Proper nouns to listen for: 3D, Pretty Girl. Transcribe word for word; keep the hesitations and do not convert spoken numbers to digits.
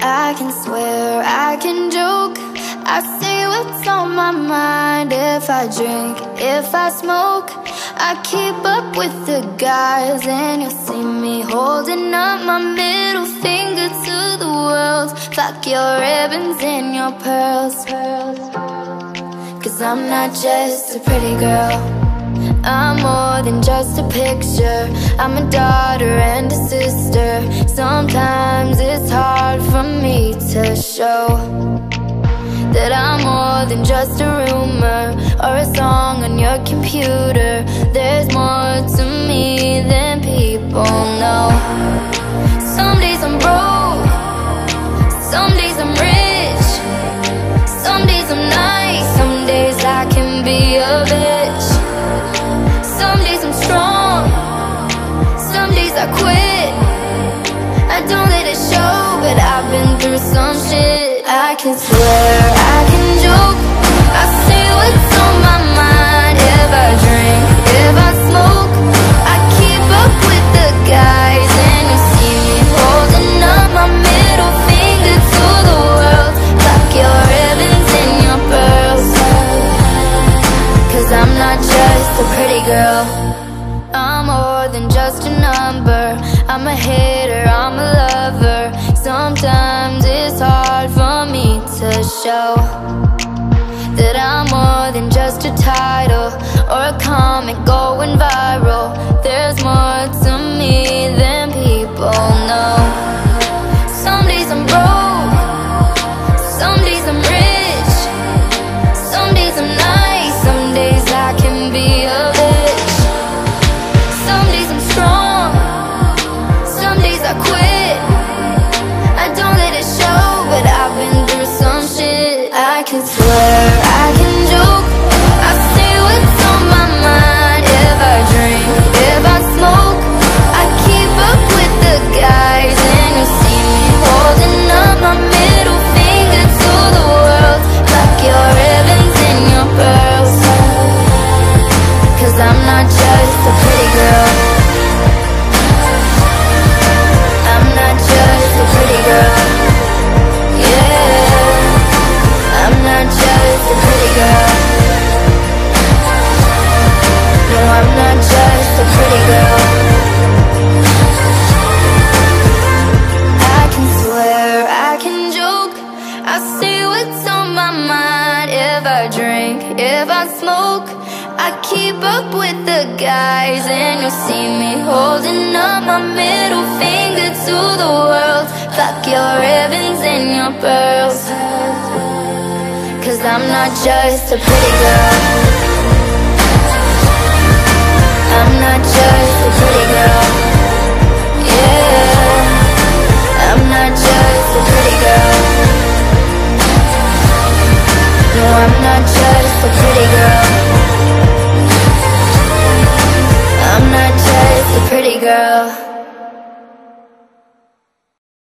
I can swear, I can joke, I say what's on my mind. If I drink, if I smoke, I keep up with the guys. And you'll see me holding up my middle finger to the world. Fuck your ribbons and your pearls, cause I'm not just a pretty girl, I'm more than just a picture. I'm a daughter and a sister. Sometimes it's hard for me to show that I'm more than just a rumor or a song on your computer. There's more to me than people know. Some days I'm broke, some days I'm rich, some days I'm nice, some days I can be a bitch. Some days I'm strong, some days I quit. I don't let it show, but I've been through some shit. I can swear, I can joke, I say what's on my mind. If I drink, if I smoke, I keep up with the guys. And you see me holding up my middle finger to the world. Fuck your ribbons and your pearls, cause I'm not just a pretty girl, I'm more than just a number. I'm a hater, I'm a lover. Sometimes it's hard for me to show that I'm more than just a title or a comment going viral. There's more to me than people know. Some days I'm broke, some days I'm rich, some days I'm nice, some days I can be a I can swear, I can joke, I say what's on my mind. If I drink, if I smoke, I keep up with the guys. And you see me holding up my middle finger to the world. Fuck your ribbons and your pearls, cause I'm not just a pretty girl, I'm not just a pretty girl. Guys, and you'll see me holding up my middle finger to the world. Fuck your ribbons and your pearls, cause I'm not just a pretty girl, I'm not just a pretty girl. Yeah, I'm not just a pretty girl, no, I'm not just a pretty girl, I'm not just a pretty girl.